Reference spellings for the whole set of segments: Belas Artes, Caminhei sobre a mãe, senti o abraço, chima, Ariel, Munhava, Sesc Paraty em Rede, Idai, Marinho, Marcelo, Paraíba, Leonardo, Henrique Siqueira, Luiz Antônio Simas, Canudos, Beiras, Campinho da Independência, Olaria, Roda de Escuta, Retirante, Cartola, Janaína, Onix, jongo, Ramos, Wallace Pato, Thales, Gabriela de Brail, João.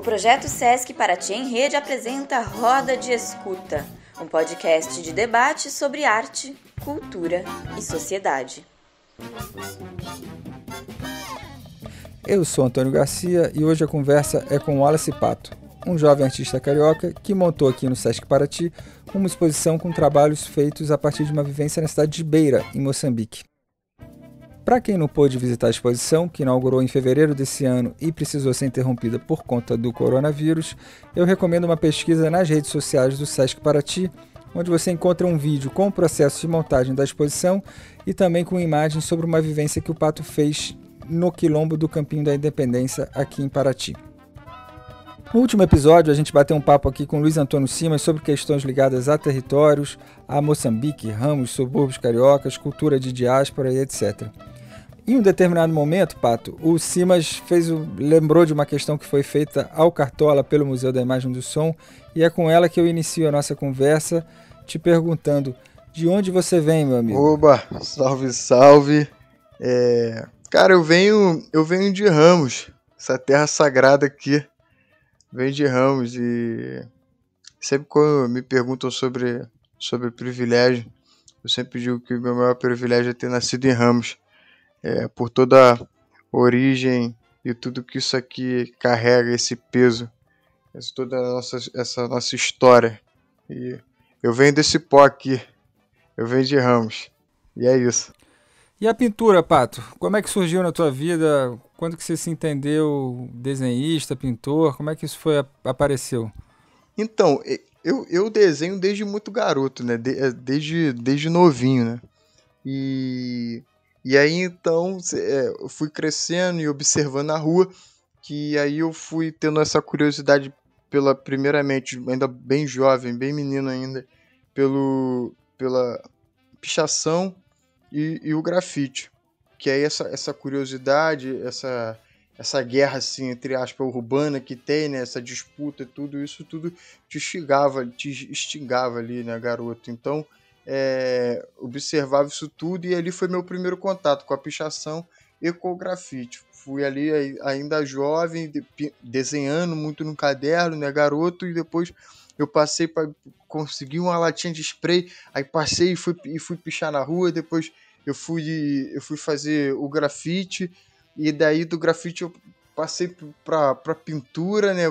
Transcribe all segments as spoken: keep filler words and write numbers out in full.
O projeto Sesc Paraty em Rede apresenta Roda de Escuta, um podcast de debate sobre arte, cultura e sociedade. Eu sou Antônio Garcia e hoje a conversa é com Wallace Pato, um jovem artista carioca que montou aqui no Sesc Paraty uma exposição com trabalhos feitos a partir de uma vivência na cidade de Beira, em Moçambique. Para quem não pôde visitar a exposição, que inaugurou em fevereiro desse ano e precisou ser interrompida por conta do coronavírus, eu recomendo uma pesquisa nas redes sociais do Sesc Paraty, onde você encontra um vídeo com o processo de montagem da exposição e também com imagens sobre uma vivência que o Pato fez no quilombo do Campinho da Independência, aqui em Paraty. No último episódio, a gente bateu um papo aqui com Luiz Antônio Simas sobre questões ligadas a territórios, a Moçambique, ramos, subúrbios cariocas, cultura de diáspora e etcétera. Em um determinado momento, Pato, o Simas fez o... lembrou de uma questão que foi feita ao Cartola pelo Museu da Imagem do Som, e é com ela que eu inicio a nossa conversa, te perguntando de onde você vem, meu amigo? Oba, salve, salve! É... Cara, eu venho, eu venho de Ramos, essa terra sagrada aqui, venho de Ramos, e sempre quando me perguntam sobre, sobre privilégio, eu sempre digo que o meu maior privilégio é ter nascido em Ramos. É, por toda a origem e tudo que isso aqui carrega, esse peso, essa, toda a nossa, essa nossa história. E eu venho desse pó aqui, eu venho de Ramos, e é isso. E a pintura, Pato? Como é que surgiu na tua vida? Quando que você se entendeu desenhista, pintor? Como é que isso foi, apareceu? Então, eu, eu desenho desde muito garoto, né? De, desde, desde novinho, né? E... E aí, então, eu fui crescendo e observando na rua, que aí eu fui tendo essa curiosidade, pela primeiramente, ainda bem jovem, bem menino ainda, pelo, pela pichação e, e o grafite. Que aí essa, essa curiosidade, essa, essa guerra, assim, entre aspas, urbana que tem, né, essa disputa e tudo, isso tudo te instigava, te instigava ali, né, garoto? Então... É, observava isso tudo, e ali foi meu primeiro contato com a pichação e com o grafite. Fui ali ainda jovem, de, desenhando muito no caderno, né, garoto, e depois eu passei para conseguir uma latinha de spray, aí passei e fui, e fui pichar na rua, depois eu fui, eu fui fazer o grafite, e daí do grafite eu passei para para pintura, né,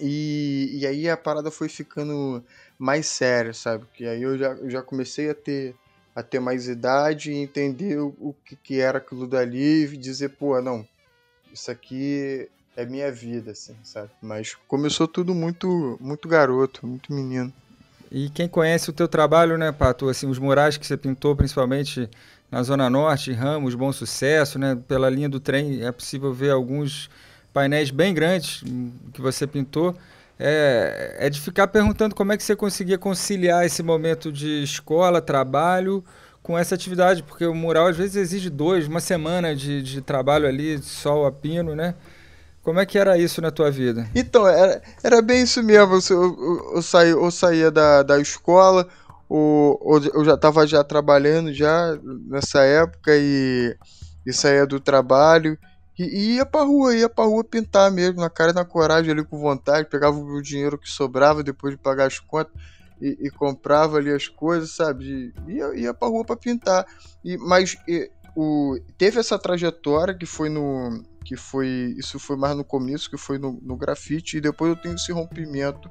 e, e aí a parada foi ficando... mais sério, sabe? Que aí eu já, eu já comecei a ter, a ter mais idade e entender o, o que, que era aquilo dali e dizer, pô, não, isso aqui é minha vida, assim, sabe? Mas começou tudo muito, muito garoto, muito menino. E quem conhece o teu trabalho, né, Pato? Assim, os murais que você pintou, principalmente na Zona Norte, Ramos, Bom Sucesso, né? Pela linha do trem é possível ver alguns painéis bem grandes que você pintou. É, é de ficar perguntando como é que você conseguia conciliar esse momento de escola, trabalho, com essa atividade, porque o mural às vezes exige dois, uma semana de, de trabalho ali, sol a pino, né? Como é que era isso na tua vida? Então, era, era bem isso mesmo, eu, eu, eu, saía, eu saía da, da escola, ou, ou eu já estava já trabalhando já nessa época, e, e saía do trabalho... E ia pra rua, ia pra rua pintar mesmo, na cara e na coragem, ali com vontade, pegava o dinheiro que sobrava depois de pagar as contas e, e comprava ali as coisas, sabe? E ia, ia pra rua pra pintar. E, mas e, o, teve essa trajetória que foi no. que foi. Isso foi mais no começo, que foi no, no grafite, e depois eu tenho esse rompimento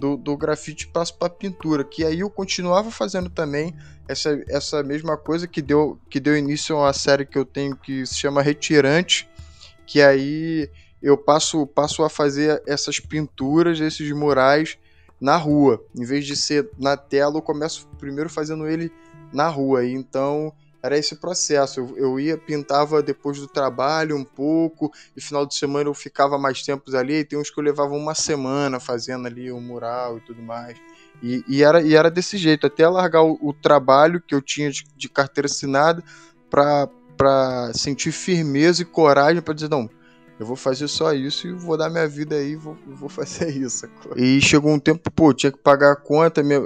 do, do grafite e passo pra pintura. Que aí eu continuava fazendo também essa, essa mesma coisa que deu, que deu início a uma série que eu tenho que se chama Retirante. Que aí eu passo, passo a fazer essas pinturas, esses murais na rua. Em vez de ser na tela, eu começo primeiro fazendo ele na rua. Então era esse processo. Eu, eu ia, pintava depois do trabalho um pouco, e final de semana eu ficava mais tempos ali. E tem uns que eu levava uma semana fazendo ali o mural e tudo mais. E, e, era, e era desse jeito, até largar o, o trabalho que eu tinha de, de carteira assinada para... para sentir firmeza e coragem para dizer, não, eu vou fazer só isso e vou dar minha vida aí, vou, vou fazer isso. E chegou um tempo, pô, tinha que pagar a conta, minha,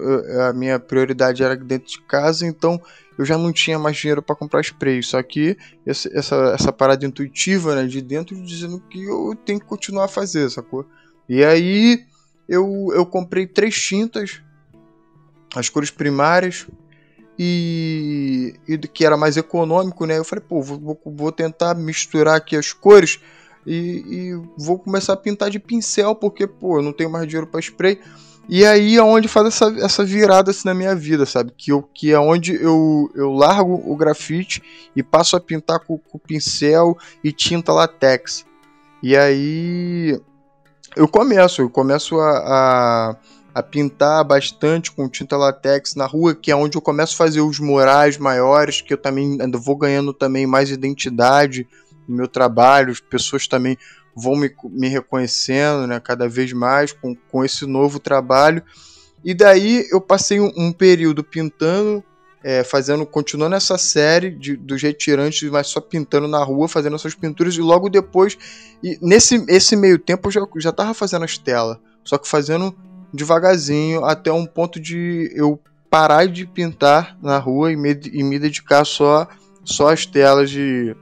a minha prioridade era dentro de casa, então eu já não tinha mais dinheiro para comprar spray. Só que essa, essa, essa parada intuitiva, né, de dentro, dizendo que eu tenho que continuar a fazer, sacou? E aí eu, eu comprei três tintas, as cores primárias, e, e que era mais econômico, né? Eu falei, pô, vou, vou tentar misturar aqui as cores e, e vou começar a pintar de pincel, porque, pô, eu não tenho mais dinheiro para spray. E aí é onde faz essa, essa virada assim, na minha vida, sabe? Que, eu, que é onde eu, eu largo o grafite e passo a pintar com, com pincel e tinta latex. E aí eu começo, eu começo a, a, a pintar bastante com tinta latex na rua, que é onde eu começo a fazer os murais maiores, que eu também vou ganhando também mais identidade no meu trabalho, as pessoas também vão me, me reconhecendo, né, cada vez mais com, com esse novo trabalho. E daí eu passei um, um período pintando, é, fazendo, continuando essa série de, dos retirantes, mas só pintando na rua, fazendo essas pinturas. E logo depois, e nesse esse meio tempo, eu já, já tava fazendo as telas, só que fazendo devagarzinho, até um ponto de eu parar de pintar na rua e me, e me dedicar só, só às telas. De,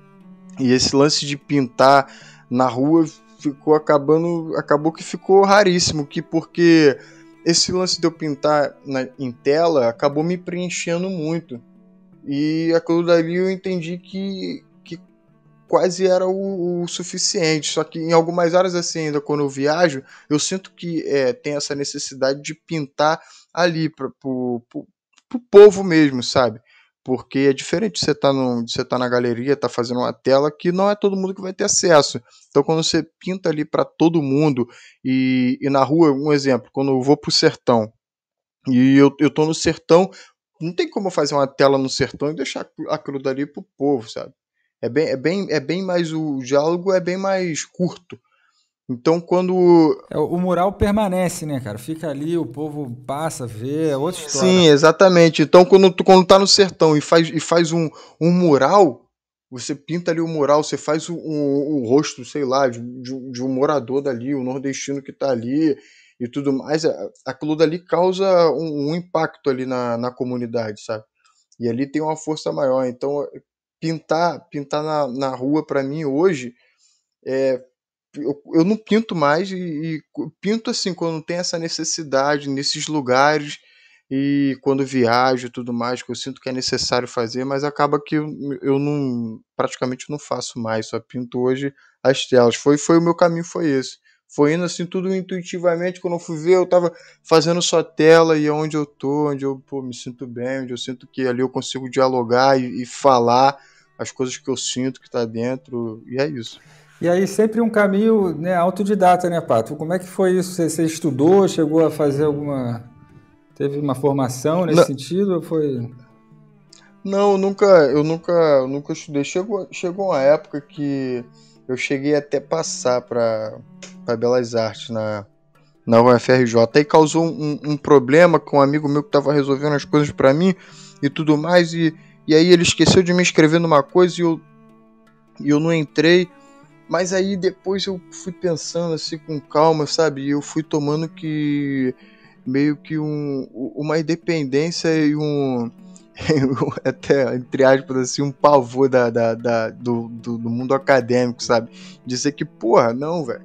e esse lance de pintar na rua ficou acabando, acabou que ficou raríssimo, que porque esse lance de eu pintar na, em tela acabou me preenchendo muito. E aquilo dali eu entendi que, que quase era o, o suficiente. Só que em algumas áreas assim, ainda quando eu viajo, eu sinto que é, tem essa necessidade de pintar ali para pro, pro, pro povo mesmo, sabe? Porque é diferente de você tá estar tá na galeria, tá fazendo uma tela que não é todo mundo que vai ter acesso. Então quando você pinta ali para todo mundo, e, e na rua, um exemplo, quando eu vou pro sertão, e eu, eu tô no sertão, não tem como eu fazer uma tela no sertão e deixar aquilo dali pro povo, sabe? É bem, é bem, é bem mais, o diálogo é bem mais curto. Então quando... O mural permanece, né, cara? Fica ali, o povo passa, vê, é outra história. Sim, exatamente. Então quando, quando tá no sertão e faz, e faz um, um mural, você pinta ali o mural, você faz o, o, o rosto, sei lá, de, de, de um morador dali, o nordestino que tá ali e tudo mais. Aquilo dali causa um, um impacto ali na, na comunidade, sabe? E ali tem uma força maior. Então pintar, pintar na, na rua, para mim, hoje, é... Eu, eu não pinto mais, e, e pinto assim quando tem essa necessidade nesses lugares, e quando viajo e tudo mais, que eu sinto que é necessário fazer, mas acaba que eu, eu não, praticamente não faço mais, só pinto hoje as telas. Foi, foi o meu caminho, foi esse. Foi indo assim tudo intuitivamente, quando eu fui ver eu tava fazendo só tela, e onde eu tô, onde eu pô, me sinto bem, onde eu sinto que ali eu consigo dialogar e, e falar as coisas que eu sinto que tá dentro, e é isso. E aí sempre um caminho, né, autodidata, né, Pato? Como é que foi isso? Você, você estudou, chegou a fazer alguma... Teve uma formação nesse não, sentido? Ou foi... Não, eu nunca, eu nunca, eu nunca estudei. Chegou, chegou uma época que eu cheguei até passar para para Belas Artes na, na U F R J. Aí causou um, um problema com um amigo meu que estava resolvendo as coisas para mim e tudo mais. E, e aí ele esqueceu de me inscrever numa coisa e eu, e eu não entrei. Mas aí depois eu fui pensando assim com calma, sabe? E eu fui tomando que meio que um, uma independência e um, até entre aspas assim, um pavor da, da, da, do, do, do mundo acadêmico, sabe? Dizer que, porra, não, velho,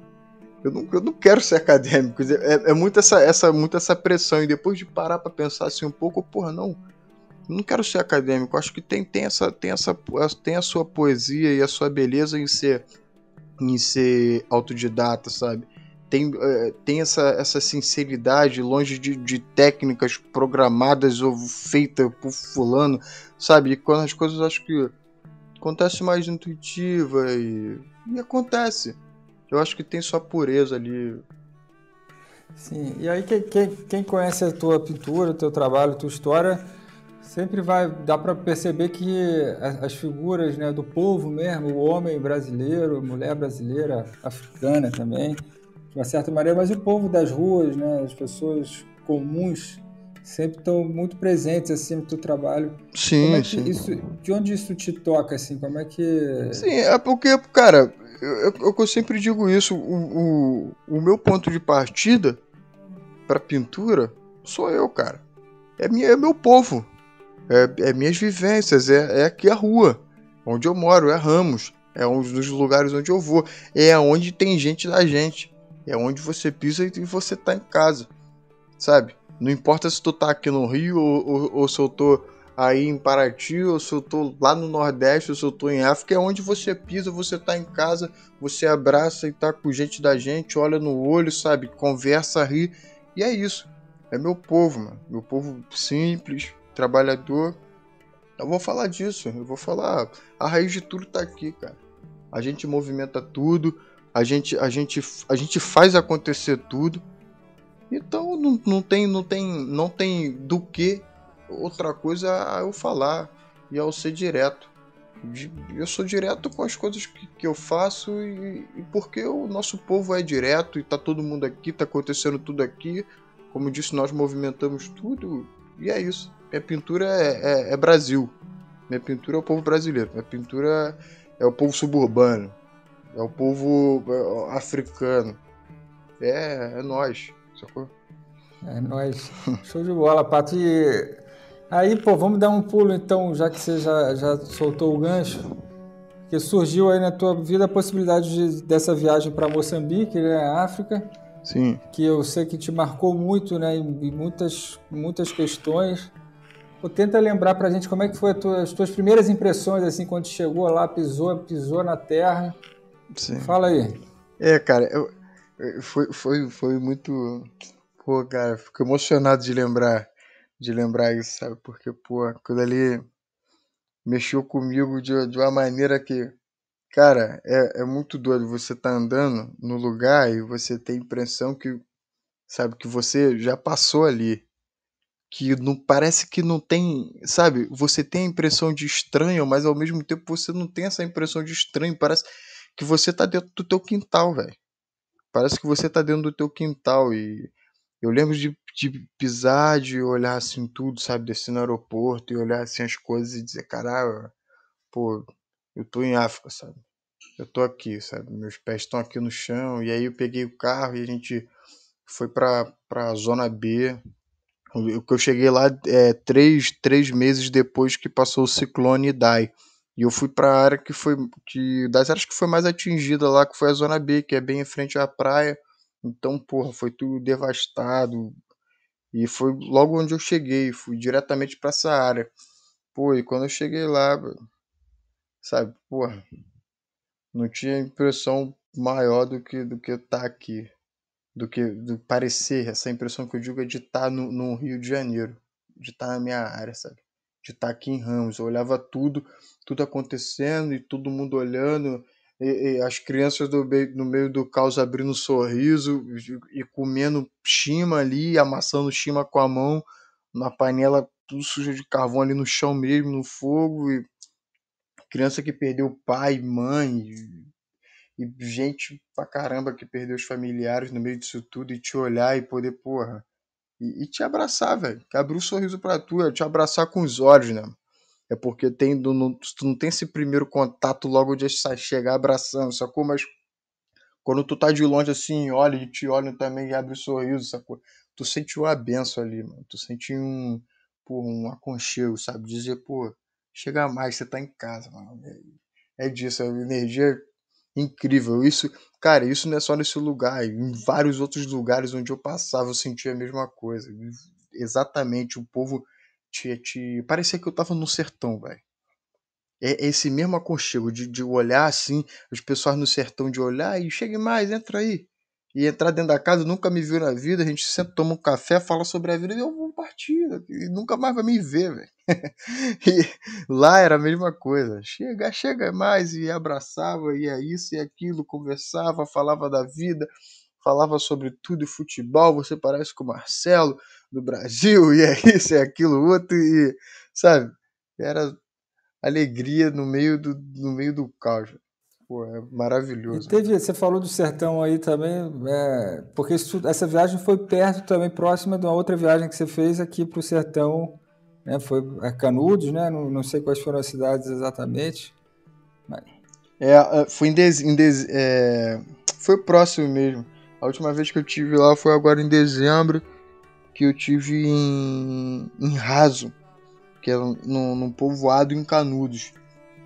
eu não, eu não quero ser acadêmico. É, é muito, essa, essa, muito essa pressão. E depois de parar pra pensar assim um pouco, porra, não, não quero ser acadêmico. Acho que tem, tem, essa, tem, essa, tem a sua poesia e a sua beleza em ser... em ser autodidata, sabe? Tem, tem essa, essa sinceridade longe de, de técnicas programadas ou feitas por fulano, sabe? E quando as coisas, acho que acontece mais intuitiva e, e acontece. Eu acho que tem sua pureza ali. Sim, e aí quem, quem conhece a tua pintura, o teu trabalho, a tua história... Sempre vai, dá para perceber que as figuras, né, do povo mesmo, o homem brasileiro, mulher brasileira, africana também, de uma certa maneira, mas o povo das ruas, né, as pessoas comuns, sempre estão muito presentes assim, no teu trabalho. Sim, como é que sim. Isso, de onde isso te toca? Assim, como é que... Sim, é porque, cara, eu, eu, eu sempre digo isso, o, o, o meu ponto de partida para pintura sou eu, cara. É, minha, é meu povo. é, é minhas vivências, é, é aqui a rua, onde eu moro, é Ramos, é um dos lugares onde eu vou, é onde tem gente da gente, é onde você pisa e você tá em casa, sabe? Não importa se tu tá aqui no Rio ou, ou, ou se eu tô aí em Paraty, ou se eu tô lá no Nordeste, ou se eu tô em África, é onde você pisa, você tá em casa, você abraça e tá com gente da gente, olha no olho, sabe? Conversa, ri, e é isso. É meu povo, mano. Meu povo simples, trabalhador. Eu vou falar disso, eu vou falar. A raiz de tudo tá aqui, cara. A gente movimenta tudo, a gente, a gente, a gente faz acontecer tudo. Então não, não tem, não tem, não tem do que outra coisa a eu falar e ao ser direto. Eu sou direto com as coisas que, que eu faço e, e porque o nosso povo é direto e tá todo mundo aqui, tá acontecendo tudo aqui. Como eu disse, nós movimentamos tudo e é isso. Minha pintura é, é, é Brasil. Minha pintura é o povo brasileiro. Minha pintura é o povo suburbano. É o povo africano. É, é nós. Sacou? É nóis. Show de bola, Pato. E aí, pô, vamos dar um pulo então, já que você já, já soltou o gancho. Porque surgiu aí na tua vida a possibilidade de, dessa viagem para Moçambique, né, África. Sim. Que eu sei que te marcou muito, né, em muitas, muitas questões. Pô, tenta lembrar pra gente como é que foi a tua, as tuas primeiras impressões, assim, quando chegou lá, pisou, pisou na terra. Sim. Fala aí. É, cara, eu, eu, foi, foi, foi muito... Pô, cara, fico emocionado de lembrar, de lembrar isso, sabe? Porque, pô, aquilo ali mexeu comigo de, de uma maneira que... Cara, é, é muito doido você tá andando no lugar e você tem a impressão que, sabe, que você já passou ali. Que não, parece que não tem, sabe, você tem a impressão de estranho, mas ao mesmo tempo você não tem essa impressão de estranho. Parece que você tá dentro do teu quintal, velho. Parece que você tá dentro do teu quintal e eu lembro de, de pisar, de olhar assim tudo, sabe, descer no aeroporto e olhar assim as coisas e dizer, caralho, pô, eu tô em África, sabe? Eu tô aqui, sabe? Meus pés estão aqui no chão. E aí eu peguei o carro e a gente foi pra, pra Zona B. Eu, eu cheguei lá é, três, três meses depois que passou o ciclone Idai. E eu fui pra área que foi... Que, das áreas que foi mais atingida lá, que foi a Zona B, que é bem em frente à praia. Então, porra, foi tudo devastado. E foi logo onde eu cheguei. Fui diretamente pra essa área. Pô, e quando eu cheguei lá... Sabe, porra, não tinha impressão maior do que do que estar tá aqui, do que do parecer, essa impressão que eu digo é de estar tá no, no Rio de Janeiro, de estar tá na minha área, sabe, de estar tá aqui em Ramos. Eu olhava tudo, tudo acontecendo e todo mundo olhando, e, e as crianças do, no meio do caos abrindo um sorriso e, e comendo chima ali, amassando chima com a mão, na panela tudo suja de carvão ali no chão mesmo, no fogo e... Criança que perdeu pai, mãe, e gente pra caramba que perdeu os familiares no meio disso tudo, e te olhar e poder, porra, e, e te abraçar, velho, que abrir um sorriso pra tu, é te abraçar com os olhos, né? É porque tem, não, tu não tem esse primeiro contato logo de chegar abraçando, sacou? Mas quando tu tá de longe assim, olha, e te olham também e abre um sorriso, sacou? Tu sente uma benção ali, mano, tu sente um, porra, um aconchego, sabe? Dizer, pô, chega mais, você tá em casa, mano. É disso, é uma energia incrível. Isso, cara, isso não é só nesse lugar. Em vários outros lugares onde eu passava, eu sentia a mesma coisa. Exatamente, o povo te... te... Parecia que eu tava no sertão, velho. É esse mesmo aconchego de, de olhar assim, as pessoas no sertão de olhar e chega mais, entra aí. E entrar dentro da casa, nunca me viu na vida, a gente sempre toma um café, fala sobre a vida e eu vou partir, e nunca mais vai me ver, velho. E lá era a mesma coisa, chega, chega mais, e abraçava, e é isso e aquilo, conversava, falava da vida, falava sobre tudo, e futebol, você parece com o Marcelo, do Brasil, e é isso e aquilo, outro, e sabe, era alegria no meio do, no meio do caos, velho. Pô, é maravilhoso. E teve, você falou do sertão aí também, é, porque isso, essa viagem foi perto também, próxima de uma outra viagem que você fez aqui pro sertão, né? Foi a Canudos, né? Não, não sei quais foram as cidades exatamente. Mas... É, foi em dez, em dez, é, foi próximo mesmo. A última vez que eu tive lá foi agora em dezembro, que eu tive em, em Raso, que era num, num povoado em Canudos.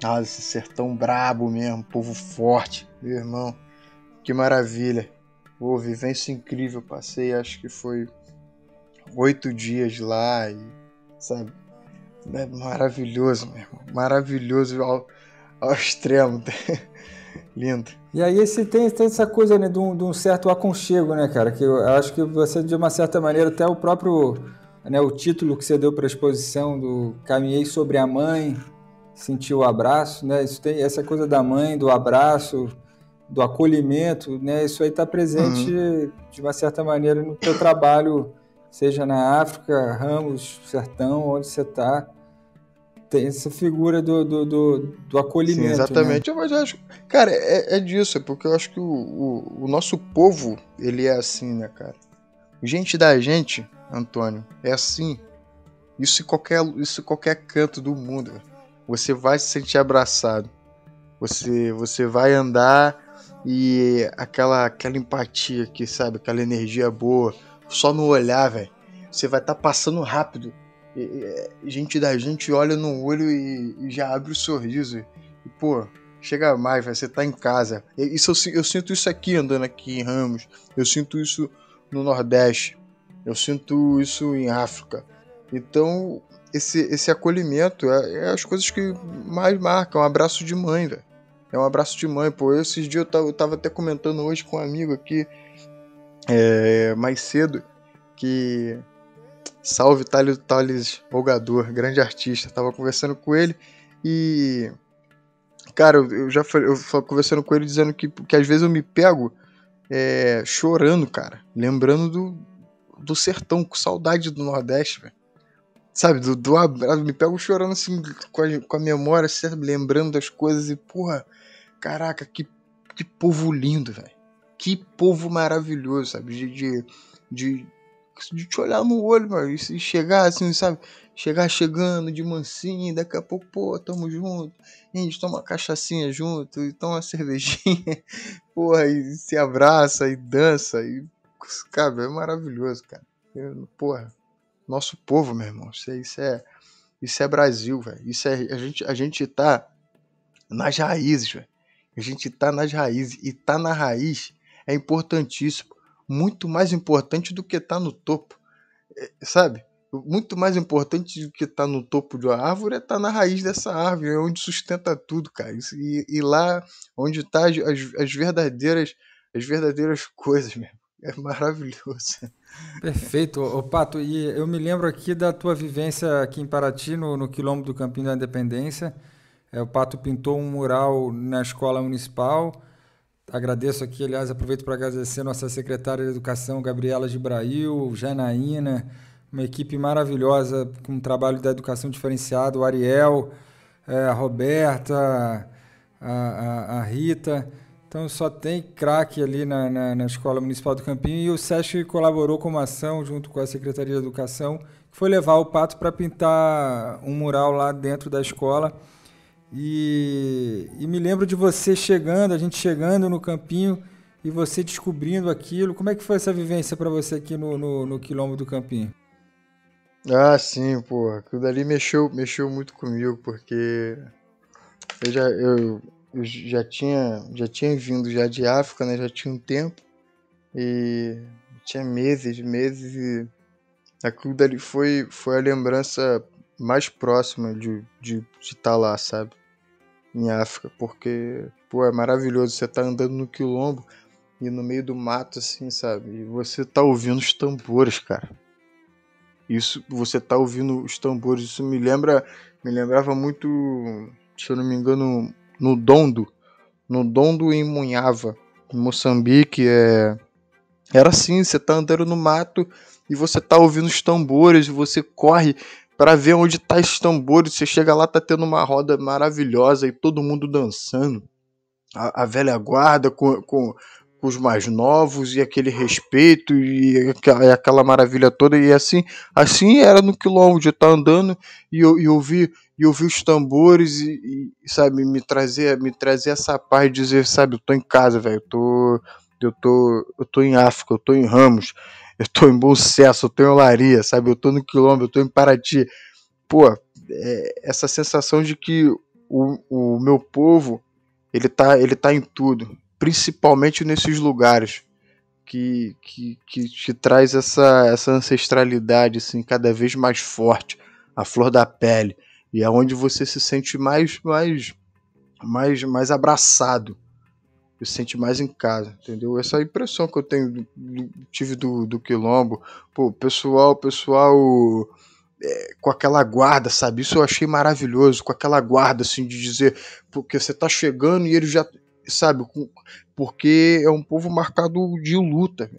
Ah, esse sertão brabo mesmo, povo forte, meu irmão. Que maravilha. Pô, vivência incrível. Passei, acho que foi oito dias lá, e, sabe? É maravilhoso, meu irmão. Maravilhoso ao, ao extremo. Lindo. E aí esse, tem, tem essa coisa, né, de, um, de um certo aconchego, né, cara? Que eu acho que você, de uma certa maneira, até o próprio, né, o título que você deu para a exposição do Caminhei sobre a Mãe, senti o abraço, né? Isso tem essa coisa da mãe, do abraço, do acolhimento, né? Isso aí está presente, uhum, de uma certa maneira no teu trabalho, seja na África, Ramos, sertão, onde você está. Tem essa figura do, do, do, do acolhimento. Sim, exatamente, né? Mas eu acho, cara, é, é disso, é porque eu acho que o, o, o nosso povo, ele é assim, né, cara? Gente da gente, Antônio, é assim. Isso em qualquer, isso em qualquer canto do mundo. Você vai se sentir abraçado. Você, você vai andar e aquela, aquela empatia aqui, sabe? Aquela energia boa. Só no olhar, velho. Você vai estar tá passando rápido. Gente da gente olha no olho e, e já abre o sorriso. E, pô, chega mais, véio, você tá em casa. Isso, eu, eu sinto isso aqui, andando aqui em Ramos. Eu sinto isso no Nordeste. Eu sinto isso em África. Então, esse, esse acolhimento é, é as coisas que mais marcam. É um abraço de mãe, velho. É um abraço de mãe. Pô, eu, esses dias eu tava, eu tava até comentando hoje com um amigo aqui, é, mais cedo, que... Salve, Thales, Thales Rogador, grande artista. Tava conversando com ele e... Cara, eu já falei, eu tava conversando com ele dizendo que, que às vezes eu me pego é, chorando, cara. Lembrando do, do sertão, com saudade do Nordeste, velho. Sabe, do, do abraço. Me pego chorando assim, com a, com a memória, sabe? Lembrando das coisas e, porra, caraca, que, que povo lindo, velho. Que povo maravilhoso, sabe? De... de, de de te olhar no olho, mano, e chegar assim, sabe, chegar chegando de mansinho, daqui a pouco, pô, tamo junto, a gente toma uma cachaçinha junto, e toma uma cervejinha, porra, e se abraça, e dança, e, cara, é maravilhoso, cara, eu, porra, nosso povo, meu irmão, isso é, isso é, isso é Brasil, velho, isso é, a gente, a gente tá nas raízes, velho, a gente tá nas raízes, e tá na raiz é importantíssimo, muito mais importante do que estar tá no topo, sabe? Muito mais importante do que estar tá no topo de uma árvore é estar tá na raiz dessa árvore, é onde sustenta tudo, cara. E, e lá onde tá as, as, verdadeiras, as verdadeiras coisas mesmo. É maravilhoso. Perfeito. Ô, Pato, e eu me lembro aqui da tua vivência aqui em Paraty, no, no quilombo do Campinho da Independência. É, o Pato pintou um mural na escola municipal. Agradeço aqui, aliás, aproveito para agradecer a nossa secretária de Educação, Gabriela de Brail, Janaína, uma equipe maravilhosa com um trabalho da educação diferenciada, o Ariel, a Roberta, a, a, a Rita. Então, só tem craque ali na, na, na Escola Municipal do Campinho. E o Sesc colaborou com uma ação, junto com a Secretaria de Educação, que foi levar o Pato para pintar um mural lá dentro da escola. E, e me lembro de você chegando, a gente chegando no Campinho e você descobrindo aquilo. Como é que foi essa vivência para você aqui no, no, no quilombo do Campinho? Ah, sim, porra. Aquilo dali mexeu, mexeu muito comigo, porque eu já, eu, eu já, tinha, já tinha vindo já de África, né? Já tinha um tempo e tinha meses, meses e aquilo dali foi, foi a lembrança mais próxima de estar de, de tá lá, sabe? Em África, porque, pô, é maravilhoso, você tá andando no quilombo e no meio do mato, assim, sabe? E você tá ouvindo os tambores, cara. Isso, você tá ouvindo os tambores, isso me lembra, me lembrava muito, se eu não me engano, no Dondo, no Dondo em Munhava, em Moçambique, é... era assim, você tá andando no mato e você tá ouvindo os tambores e você corre para ver onde tá esses tambores, você chega lá, tá tendo uma roda maravilhosa e todo mundo dançando. A, a velha guarda com, com, com os mais novos e aquele respeito e, e aquela maravilha toda. E assim, assim era no quilombo, de estar tá andando e, e, ouvir, e ouvir os tambores e, e sabe, me trazer, me trazer essa paz e dizer, sabe, eu tô em casa, velho, eu tô, eu, tô, eu tô em África, eu tô em Ramos. Eu tô em Bom Sucesso, eu tô em Olaria, sabe? Eu tô no quilombo, eu tô em Paraty. Pô, é, essa sensação de que o, o meu povo, ele tá, ele tá em tudo, principalmente nesses lugares, que, que, que te traz essa, essa ancestralidade assim, cada vez mais forte, a flor da pele, e é onde você se sente mais, mais, mais, mais abraçado, se sente mais em casa, entendeu? Essa é a impressão que eu tenho do, do, tive do, do Quilombo. Pô, pessoal, pessoal é, com aquela guarda, sabe? Isso eu achei maravilhoso, com aquela guarda, assim, de dizer, porque você tá chegando e ele já, sabe? Com, porque é um povo marcado de luta,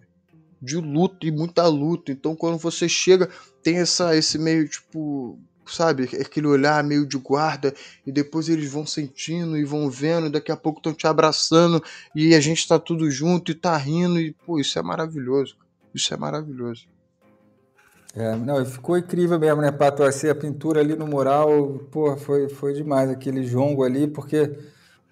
de luta e muita luta. Então, quando você chega, tem essa, esse meio, tipo... sabe, aquele olhar meio de guarda, e depois eles vão sentindo e vão vendo, e daqui a pouco estão te abraçando, e a gente tá tudo junto e tá rindo, e pô, isso é maravilhoso, isso é maravilhoso. É, não, ficou incrível mesmo, né, Pato? Assim, a pintura ali no mural, pô, foi, foi demais, aquele jongo ali, porque...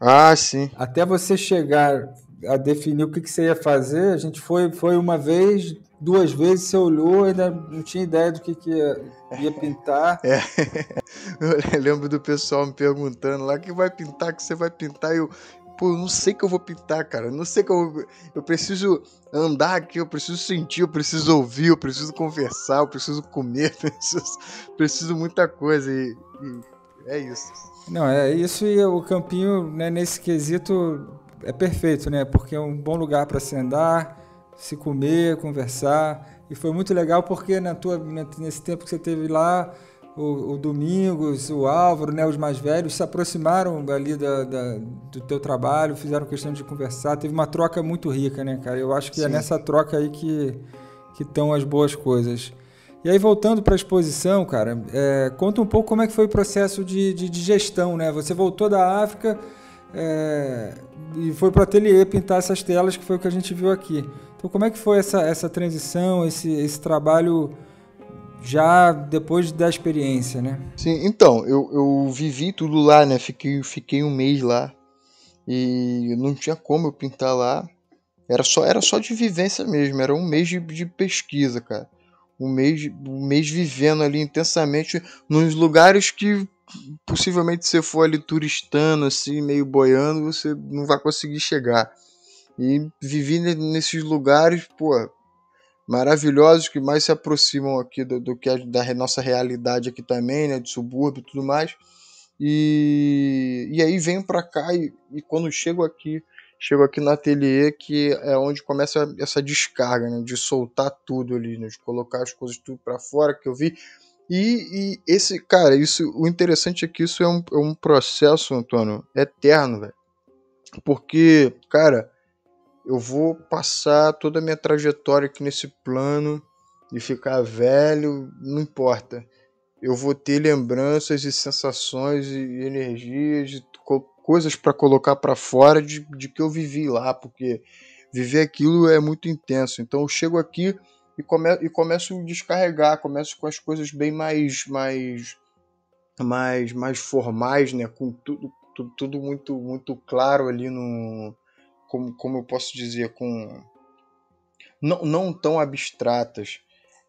Ah, sim. Até você chegar a definir o que, que você ia fazer, a gente foi, foi uma vez... Duas vezes você olhou e ainda não tinha ideia do que, que ia, ia pintar. É. Eu lembro do pessoal me perguntando lá, que vai pintar, que você vai pintar? Eu, pô, eu não sei que eu vou pintar, cara. Eu não sei que eu vou... Eu preciso andar aqui, eu preciso sentir, eu preciso ouvir, eu preciso conversar, eu preciso comer, eu preciso, preciso muita coisa. E, e é isso. Não, é isso, e o Campinho, né, nesse quesito é perfeito, né? Porque é um bom lugar para se andar, se comer, conversar, e foi muito legal porque na tua, nesse tempo que você teve lá, o, o Domingos, o Álvaro, né, os mais velhos, se aproximaram ali da, da, do teu trabalho, fizeram questão de conversar, teve uma troca muito rica, né, cara? Eu acho que Sim. é nessa troca aí que, que estão as boas coisas. E aí, voltando para a exposição, cara, é, conta um pouco como é que foi o processo de, de, de gestão, né? Você voltou da África, é, e foi para o ateliê pintar essas telas, que foi o que a gente viu aqui. Então, como é que foi essa, essa transição, esse, esse trabalho já depois da experiência, né? Sim, então, eu, eu vivi tudo lá, né? Fiquei, fiquei um mês lá e não tinha como eu pintar lá. Era só, era só de vivência mesmo, era um mês de, de pesquisa, cara. Um mês, um mês vivendo ali intensamente nos lugares que possivelmente você for ali turistando, assim, meio boiando, você não vai conseguir chegar. E vivi nesses lugares, pô, maravilhosos, que mais se aproximam aqui do, do que a, da nossa realidade aqui também, né, de subúrbio e tudo mais. E, e aí venho pra cá e, e quando chego aqui, chego aqui no ateliê, que é onde começa essa descarga, né, de soltar tudo ali, né, de colocar as coisas tudo pra fora que eu vi. E, e esse, cara, isso, o interessante é que isso é um, é um processo, Antônio, eterno, velho. Porque, cara... eu vou passar toda a minha trajetória aqui nesse plano e ficar velho, não importa. Eu vou ter lembranças e sensações e energias, e co coisas para colocar para fora de, de que eu vivi lá, porque viver aquilo é muito intenso. Então eu chego aqui e, come e começo a descarregar, começo com as coisas bem mais, mais, mais, mais formais, né? Com tudo, tudo, tudo muito, muito claro ali no... Como, como eu posso dizer, com não, não tão abstratas,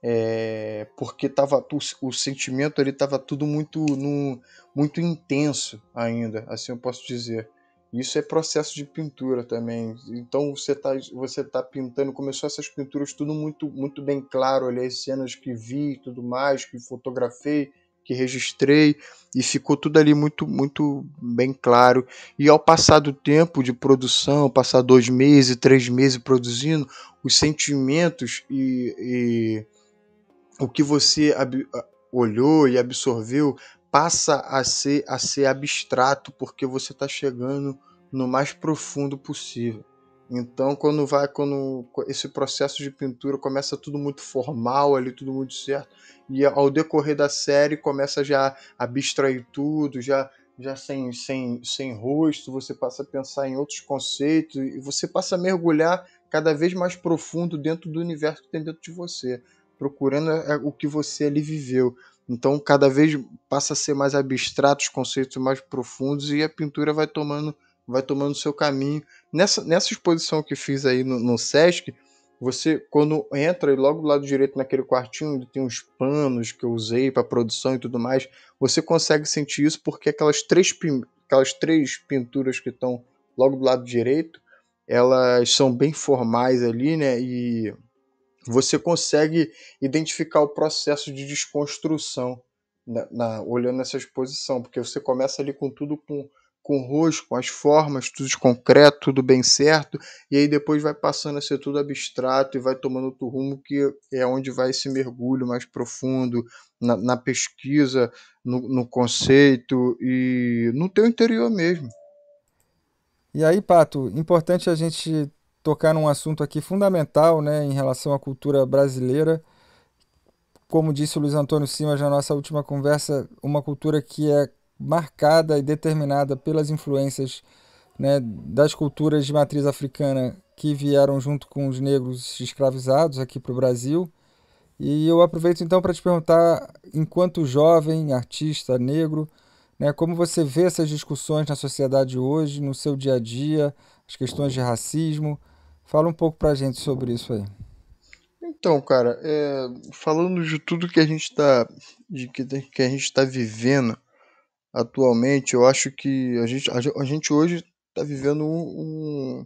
é, porque tava, o, o sentimento estava tudo muito, no, muito intenso ainda, assim eu posso dizer. Isso é processo de pintura também. Então você está você tá pintando, começou essas pinturas tudo muito, muito bem claro, ali, as cenas que vi e tudo mais, que fotografei, que registrei, e ficou tudo ali muito, muito bem claro. E ao passar do tempo de produção, passar dois meses, três meses produzindo, os sentimentos e, e o que você olhou e absorveu passa a ser, a ser abstrato, porque você está chegando no mais profundo possível. Então, quando vai, quando esse processo de pintura começa tudo muito formal ali, tudo muito certo, e ao decorrer da série começa já a abstrair tudo, já, já sem, sem, sem rosto, você passa a pensar em outros conceitos, e você passa a mergulhar cada vez mais profundo dentro do universo que tem dentro de você, procurando o que você ali viveu. Então, cada vez passa a ser mais abstrato, os conceitos mais profundos, e a pintura vai tomando... vai tomando seu caminho. Nessa, nessa exposição que fiz aí no, no Sesc, você, quando entra, e logo do lado direito naquele quartinho, tem uns panos que eu usei para produção e tudo mais, você consegue sentir isso porque aquelas três, aquelas três pinturas que estão logo do lado direito, elas são bem formais ali, né? E você consegue identificar o processo de desconstrução na, na, olhando essa exposição, porque você começa ali com tudo com... com rosto, com as formas, tudo de concreto, tudo bem certo, e aí depois vai passando a ser tudo abstrato e vai tomando outro rumo, que é onde vai esse mergulho mais profundo na, na pesquisa, no, no conceito e no teu interior mesmo. E aí, Pato, importante a gente tocar num assunto aqui fundamental, né, em relação à cultura brasileira. Como disse o Luiz Antônio Simas na nossa última conversa, uma cultura que é marcada e determinada pelas influências, né, das culturas de matriz africana que vieram junto com os negros escravizados aqui para o Brasil. E eu aproveito então para te perguntar, enquanto jovem, artista negro, né, como você vê essas discussões na sociedade hoje, no seu dia a dia, as questões de racismo? Fala um pouco para a gente sobre isso aí. Então, cara, é, falando de tudo que a gente está que a gente está vivendo atualmente, eu acho que a gente, a gente hoje está vivendo um,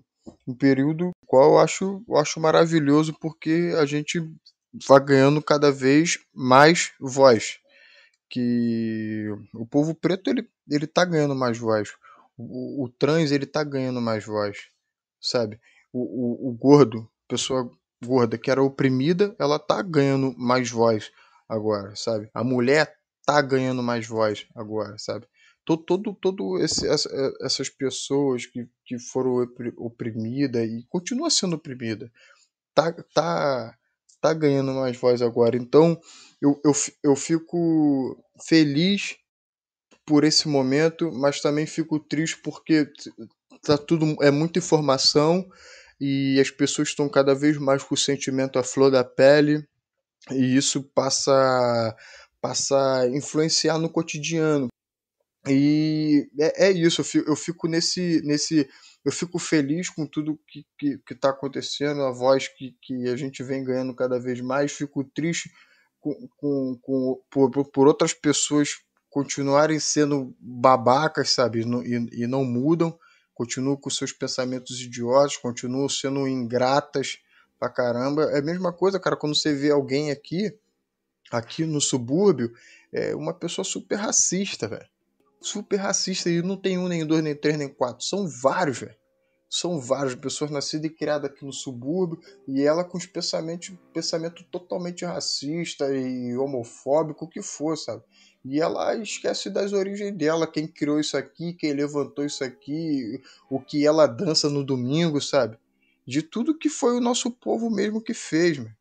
um período qual eu acho, eu acho maravilhoso, porque a gente vai ganhando cada vez mais voz. Que o povo preto, ele, ele tá ganhando mais voz. O, o trans, ele tá ganhando mais voz, sabe? O, o, o gordo, pessoa gorda que era oprimida, ela tá ganhando mais voz agora, sabe? A mulher tá ganhando mais voz agora, sabe? Todo, todo, todo esse, essa, essas pessoas que, que foram oprimidas e continuam sendo oprimidas, tá, tá, tá ganhando mais voz agora. Então, eu, eu, eu fico feliz por esse momento, mas também fico triste porque tá tudo, é muita informação e as pessoas estão cada vez mais com o sentimento à flor da pele, e isso passa... passar, influenciar no cotidiano. E é, é isso, eu fico, eu fico nesse, nesse... Eu fico feliz com tudo que que, que tá acontecendo, a voz que, que a gente vem ganhando cada vez mais. Fico triste com, com, com, por, por outras pessoas continuarem sendo babacas, sabe? E não, e, e não mudam, continuam com seus pensamentos idiotas, continuam sendo ingratas pra caramba. É a mesma coisa, cara, quando você vê alguém aqui, aqui no subúrbio, é uma pessoa super racista, velho. Super racista, e não tem um, nem dois, nem três, nem quatro. São vários, velho. São várias pessoas nascidas e criadas aqui no subúrbio, e ela com os pensamentos, pensamento totalmente racista e homofóbico, o que for, sabe? E ela esquece das origens dela, quem criou isso aqui, quem levantou isso aqui, o que ela dança no domingo, sabe? De tudo que foi o nosso povo mesmo que fez, velho.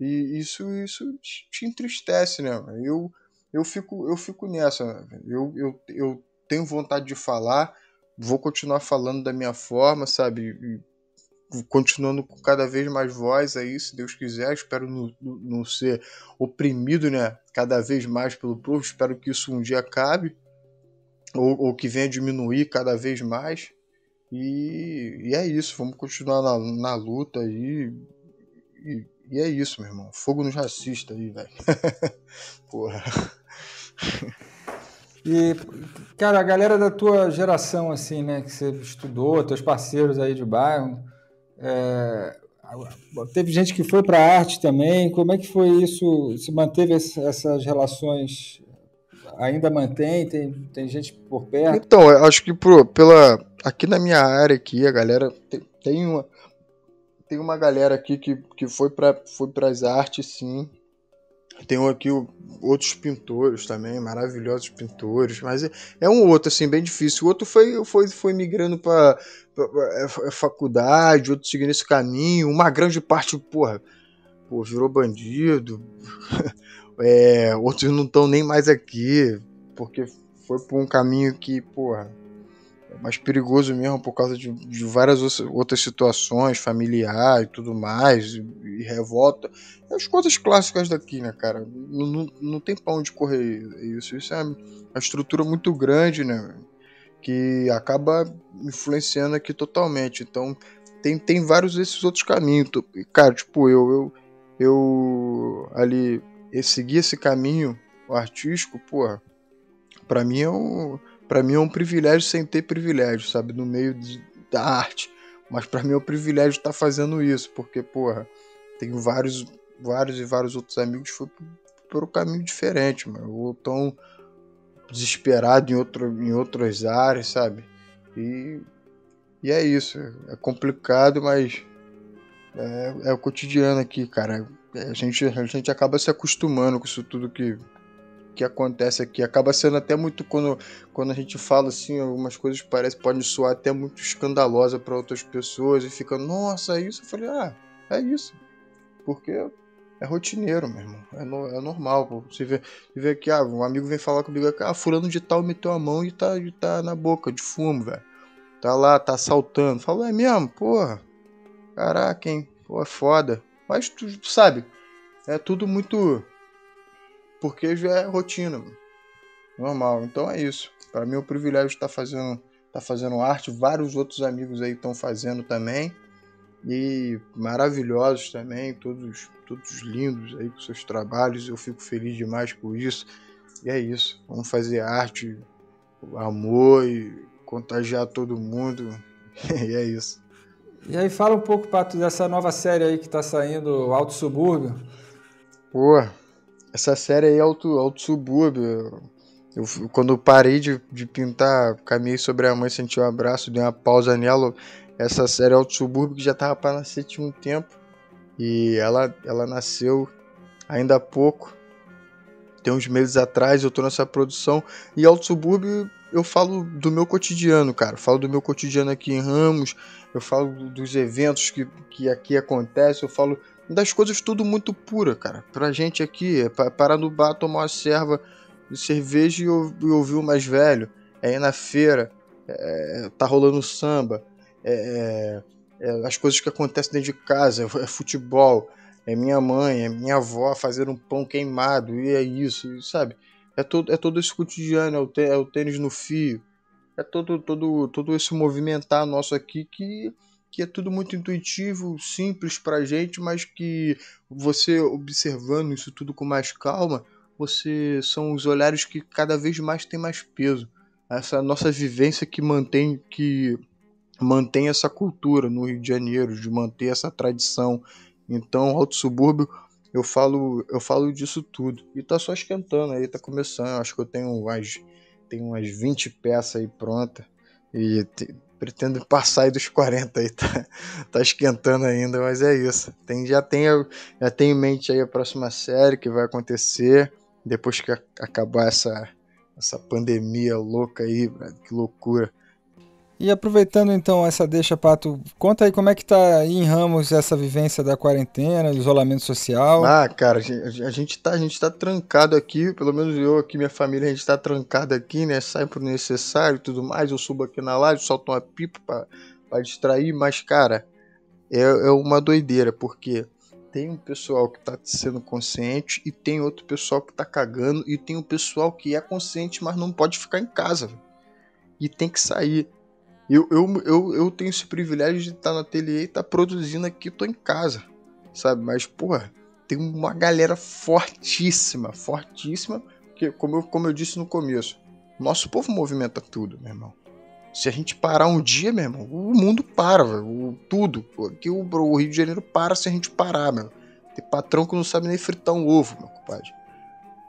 E isso, isso te entristece, né? Eu, eu, fico, eu fico nessa. Eu, eu, eu tenho vontade de falar, vou continuar falando da minha forma, sabe? E continuando com cada vez mais voz aí, se Deus quiser. Espero não ser oprimido, né, cada vez mais pelo povo. Espero que isso um dia acabe, ou, ou que venha a diminuir cada vez mais. E, e é isso, vamos continuar na, na luta aí. E, e, E é isso, meu irmão. Fogo nos racistas aí, velho. Porra. E, cara, a galera da tua geração, assim, né, que você estudou, teus parceiros aí de bairro, é... teve gente que foi pra arte também. Como é que foi isso? Se manteve essas relações? Ainda mantém? Tem, tem gente por perto? Então, eu acho que pro, pela... aqui na minha área aqui, a galera tem, tem uma... Tem uma galera aqui que, que foi para foi as artes, sim. Tem aqui outros pintores também, maravilhosos pintores. Mas é, é um outro, assim, bem difícil. O outro foi, foi, foi migrando para faculdade, outro seguindo esse caminho. Uma grande parte, porra, porra virou bandido. É, outros não estão nem mais aqui, porque foi por um caminho que, porra... mais perigoso mesmo, por causa de, de várias outras situações, familiar e tudo mais, e, e revolta. É as coisas clássicas daqui, né, cara? Não, não, não tem pra onde correr isso. Isso é uma estrutura muito grande, né, que acaba influenciando aqui totalmente. Então, tem, tem vários desses outros caminhos. Cara, tipo, eu, eu, eu ali, eu segui esse caminho artístico, porra, pra mim é um, pra mim é um privilégio sem ter privilégio, sabe, no meio de, da arte. Mas pra mim é um privilégio estar tá fazendo isso, porque, porra, tenho vários, vários e vários outros amigos que foi por um caminho diferente, mano, ou tão desesperado em, outro, em outras áreas, sabe, e, e é isso, é complicado, mas é, é o cotidiano aqui, cara, a gente, a gente acaba se acostumando com isso tudo que, que acontece aqui, acaba sendo até muito, quando, quando a gente fala assim, algumas coisas parece, pode soar até muito escandalosa para outras pessoas, e fica, nossa, é isso, eu falei, ah, é isso, porque... É rotineiro, meu irmão. É, no, é normal, pô. Você vê, você vê que ah, um amigo vem falar comigo aqui, ah, fulano de tal meteu a mão e tá, e tá na boca de fumo, velho. Tá lá, tá assaltando. Fala, é mesmo? Porra. Caraca, hein? Pô, é foda. Mas tu sabe, é tudo muito... Porque já é rotina, mano. Normal. Então é isso. Pra mim é um privilégio estar fazendo, tá fazendo arte. Vários outros amigos aí estão fazendo também. E maravilhosos também, todos, todos lindos aí com seus trabalhos, eu fico feliz demais por isso, e é isso, vamos fazer arte, amor e contagiar todo mundo, e é isso. E aí fala um pouco, Pato, dessa nova série aí que tá saindo, Alto Subúrbio. Pô, essa série aí é Alto, Alto Subúrbio, eu, quando eu parei de, de pintar, Caminhei Sobre a Mãe, Senti o Abraço, dei uma pausa nela. Essa série Alto Subúrbio que já estava para nascer tinha um tempo. E ela, ela nasceu ainda há pouco. Tem uns meses atrás eu tô nessa produção. E Alto Subúrbio eu falo do meu cotidiano, cara. Eu falo do meu cotidiano aqui em Ramos. Eu falo dos eventos que, que aqui acontecem. Eu falo das coisas tudo muito pura, cara. Pra gente aqui é parar no bar, tomar uma cerva, cerveja e ouvir o mais velho. É ir na feira. É, tá rolando samba. É, é, é, as coisas que acontecem dentro de casa, é, é futebol, é minha mãe, é minha avó fazer um pão queimado, e é isso, sabe? É todo, é todo esse cotidiano, é o, tê, é o tênis no fio, é todo, todo, todo esse movimentar nosso aqui que, que é tudo muito intuitivo, simples pra gente, mas que você observando isso tudo com mais calma, você são os olhares que cada vez mais tem mais peso. Essa nossa vivência que mantém, que mantém essa cultura no Rio de Janeiro, de manter essa tradição. Então, Alto Subúrbio, eu falo, eu falo disso tudo. E tá só esquentando, aí tá começando. Eu acho que eu tenho umas, tenho umas vinte peças aí prontas. E te, pretendo passar aí dos quarenta aí, tá, tá esquentando ainda, mas é isso. Tem, já, tem, já tem em mente aí a próxima série que vai acontecer. Depois que a, acabar essa, essa pandemia louca aí, que loucura. E aproveitando então essa deixa, Pato, conta aí como é que tá aí em Ramos essa vivência da quarentena, isolamento social. Ah, cara, a gente tá, a gente tá trancado aqui, pelo menos eu aqui, minha família, a gente tá trancado aqui, né, sai pro necessário e tudo mais, eu subo aqui na laje, solto uma pipa pra, pra distrair, mas, cara, é, é uma doideira, porque tem um pessoal que tá sendo consciente e tem outro pessoal que tá cagando e tem um pessoal que é consciente, mas não pode ficar em casa, véio, e tem que sair. Eu, eu, eu, eu tenho esse privilégio de estar no ateliê e estar produzindo aqui, tô em casa, sabe? Mas, porra, tem uma galera fortíssima, fortíssima, porque, como eu, como eu disse no começo, nosso povo movimenta tudo, meu irmão. Se a gente parar um dia, meu irmão, o mundo para, velho, tudo. Aqui o, o Rio de Janeiro para se a gente parar, meu. Tem patrão que não sabe nem fritar um ovo, meu compadre.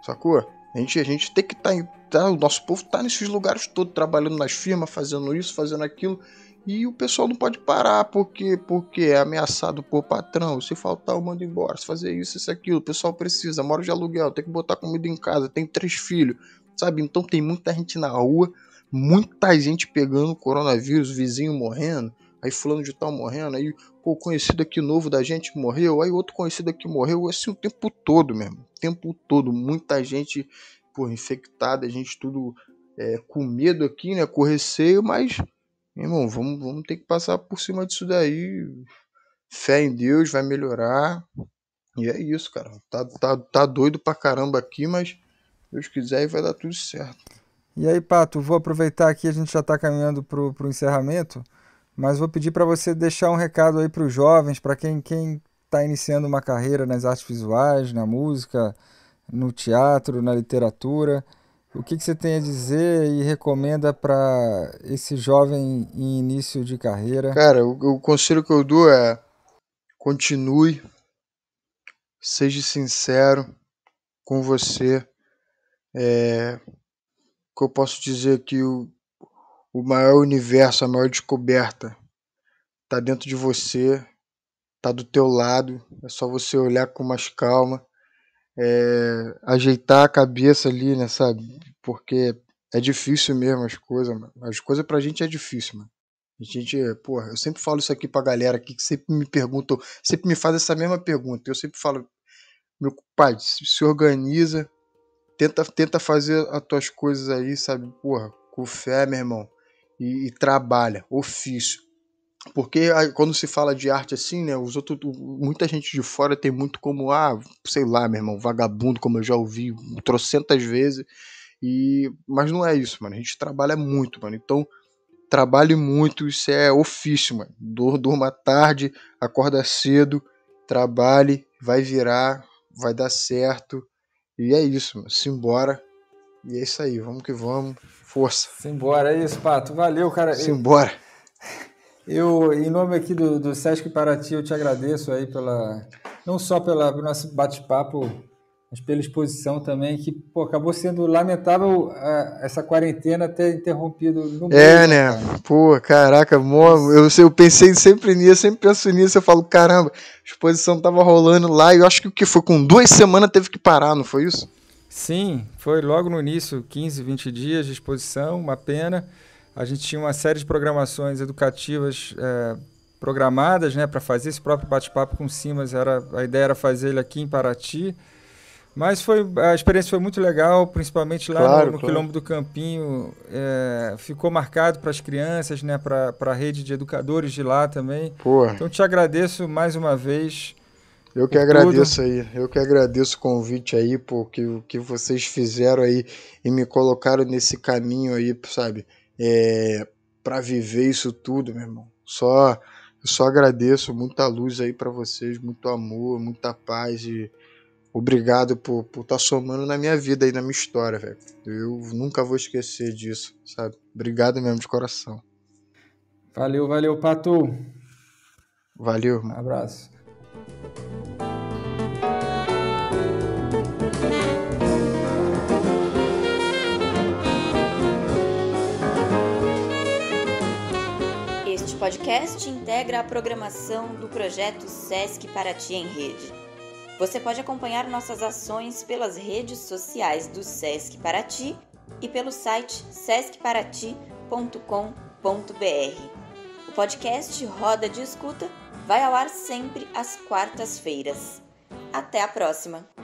Sacou? A gente, a gente tem que estar... Tá, tá, o nosso povo tá nesses lugares todos, trabalhando nas firmas, fazendo isso, fazendo aquilo. E o pessoal não pode parar, porque, porque é ameaçado por patrão. Se faltar, eu mando embora. Se fazer isso, isso, aquilo. O pessoal precisa, mora de aluguel, tem que botar comida em casa, tem três filhos, sabe? Então tem muita gente na rua, muita gente pegando coronavírus, vizinho morrendo, aí fulano de tal morrendo, aí o conhecido aqui novo da gente morreu, aí outro conhecido aqui morreu, assim o tempo todo mesmo, o tempo todo, muita gente por infectada, a gente tudo é, com medo aqui, né, com receio, mas, irmão, vamos, vamos ter que passar por cima disso daí, fé em Deus, vai melhorar, e é isso, cara, tá, tá, tá doido pra caramba aqui, mas Deus quiser vai dar tudo certo. E aí, Pato, vou aproveitar aqui, a gente já tá caminhando pro, pro encerramento, mas vou pedir para você deixar um recado aí para os jovens, para quem quem está iniciando uma carreira nas artes visuais, na música, no teatro, na literatura. O que, que você tem a dizer e recomenda para esse jovem em início de carreira? Cara, o, o conselho que eu dou é: continue, seja sincero com você. É, o que eu posso dizer que o, o maior universo, a maior descoberta está dentro de você, está do teu lado, é só você olhar com mais calma. É, ajeitar a cabeça ali, né, sabe? Porque é difícil mesmo as coisas, mano. As coisas pra gente é difícil, mano. A gente, porra, eu sempre falo isso aqui pra galera aqui que sempre me perguntam, sempre me faz essa mesma pergunta. Eu sempre falo, meu pai, se organiza, tenta, tenta fazer as tuas coisas aí, sabe? Porra, com fé, meu irmão. E, e trabalha, ofício. Porque quando se fala de arte assim, né, os outros, muita gente de fora tem muito como, ah, sei lá, meu irmão, vagabundo, como eu já ouvi trocentas vezes, e, mas não é isso, mano, a gente trabalha muito, mano, então trabalhe muito, isso é ofício, mano, durma tarde, acorda cedo, trabalhe, vai virar, vai dar certo, e é isso, mano, simbora. E é isso aí, vamos que vamos, força. Simbora, é isso, Pato, valeu, cara. Simbora. Eu, em nome aqui do, do Sesc Paraty, eu te agradeço aí pela, não só pela, pelo nosso bate-papo, mas pela exposição também, que pô, acabou sendo lamentável a, essa quarentena ter interrompido no meio. É, né? Cara. Pô, caraca, mó, eu, eu pensei sempre nisso, sempre penso nisso, eu falo, caramba, a exposição tava rolando lá, e eu acho que o que foi, com duas semanas teve que parar, não foi isso? Sim, foi logo no início, quinze, vinte dias de exposição, uma pena. A gente tinha uma série de programações educativas é, programadas, né, para fazer esse próprio bate-papo com o Simas. Era, a ideia era fazer ele aqui em Paraty. Mas foi, a experiência foi muito legal, principalmente lá claro, no, no claro. Quilombo do Campinho. É, ficou marcado para as crianças, né, para a rede de educadores de lá também. Porra. Então te agradeço mais uma vez. Eu que agradeço tudo. aí, eu que agradeço o convite aí, porque o que vocês fizeram aí e me colocaram nesse caminho aí, sabe? É, para viver isso tudo, meu irmão, só, eu só agradeço, muita luz aí para vocês, muito amor, muita paz, e obrigado por estar por tá somando na minha vida e na minha história, velho. Eu nunca vou esquecer disso, sabe? Obrigado mesmo, de coração. Valeu, valeu, Pato. Valeu, irmão. Um abraço. O podcast integra a programação do projeto Sesc Paraty em Rede. Você pode acompanhar nossas ações pelas redes sociais do Sesc Paraty e pelo site sesc paraty ponto com ponto b r. O podcast Roda de Escuta vai ao ar sempre às quartas-feiras. Até a próxima!